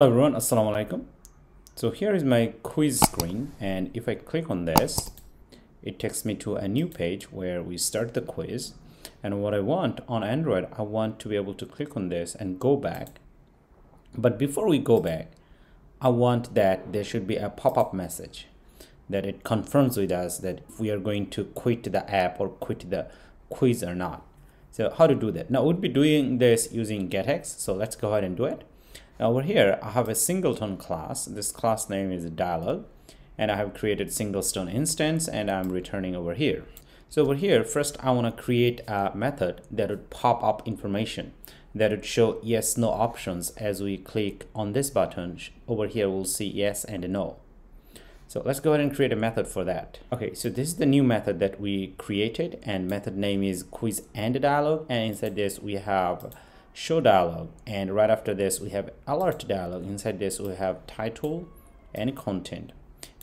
Hello everyone, assalamu alaikum. So here is my quiz screen, and if I click on this, it takes me to a new page where we start the quiz. And what I want on Android, I want to be able to click on this and go back. But before we go back, I want that there should be a pop-up message that it confirms with us that if we are going to quit the app or quit the quiz or not. So how to do that? Now we'll be doing this using GetX, so let's go ahead and do it. Over here, I have a singleton class. This class name is Dialog, and I have created singleton instance, and I'm returning over here. So over here, first I want to create a method that would pop up information, that would show yes, no options. As we click on this button, over here we'll see yes and no. So let's go ahead and create a method for that. Okay, so this is the new method that we created, and method name is quiz and dialog, and inside this we have show dialog, and right after this we have alert dialog. Inside this we have title and content,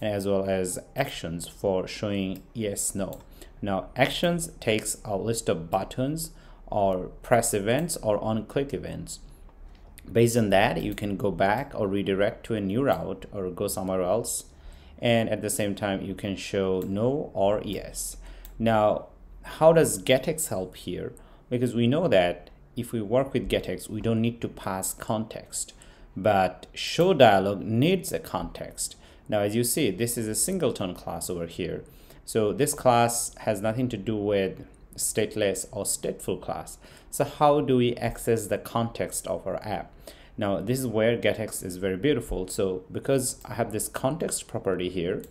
as well as actions for showing yes, no. Now actions takes a list of buttons or press events or on click events. Based on that, you can go back or redirect to a new route or go somewhere else, and at the same time you can show no or yes. Now how does GetX help here? Because we know that if we work with GetX, we don't need to pass context, but show dialog needs a context. Now, as you see, this is a singleton class over here. So this class has nothing to do with stateless or stateful class. So how do we access the context of our app? Now, this is where GetX is very beautiful. So because I have this context property here,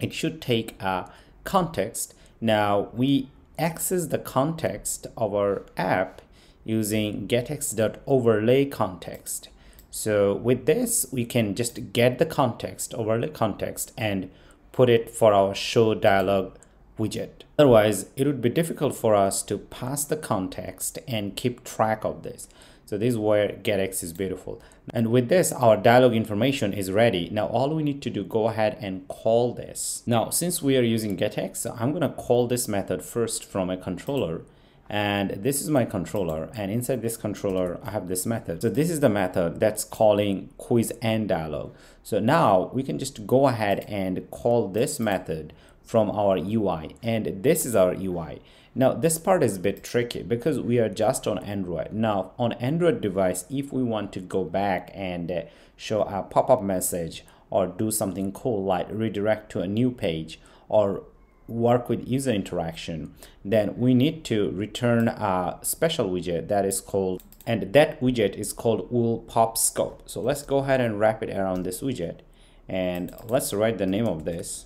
it should take a context. Now we access the context of our app using getx.overlay context. So with this, we can just get the context, overlay context, and put it for our show dialog widget. Otherwise, it would be difficult for us to pass the context and keep track of this. So this is where GetX is beautiful. And with this, our dialog information is ready. Now all we need to do, go ahead and call this. Now, since we are using GetX, I'm gonna call this method first from a controller. And this is my controller, and inside this controller I have this method. So this is the method that's calling quiz and dialog. So now we can just go ahead and call this method from our UI, and this is our UI. Now this part is a bit tricky because we are just on Android. Now on Android device, if we want to go back and show a pop-up message or do something cool like redirect to a new page or work with user interaction, then we need to return a special widget that is called, and that widget is called WillPopScope. So let's go ahead and wrap it around this widget, and let's write the name of this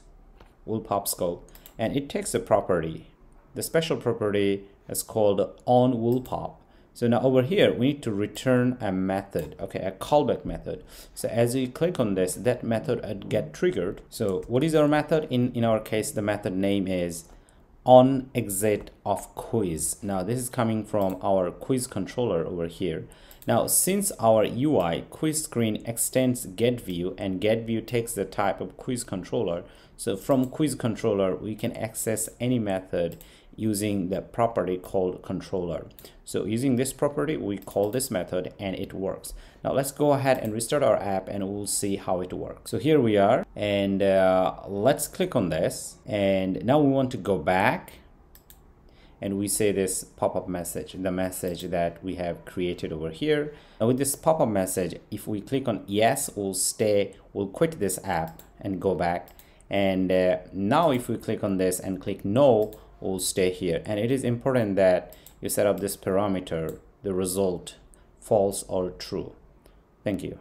WillPopScope, and it takes a property. The special property is called onWillPop. So now over here we need to return a method, okay, a callback method. So as we click on this, that method would get triggered. So what is our method? In our case, the method name is onExitOfQuiz. Now this is coming from our quiz controller over here. Now since our UI quiz screen extends GetView, and GetView takes the type of quiz controller, so from quiz controller we can access any method using the property called controller. So using this property, we call this method and it works. Now let's go ahead and restart our app and we'll see how it works. So here we are, and let's click on this, and now we want to go back, and we say this pop-up message, the message that we have created over here. Now with this pop-up message, if we click on yes, we'll quit this app and go back. And now if we click on this and click no, we'll stay here. And it is important that you set up this parameter, the result false or true. Thank you.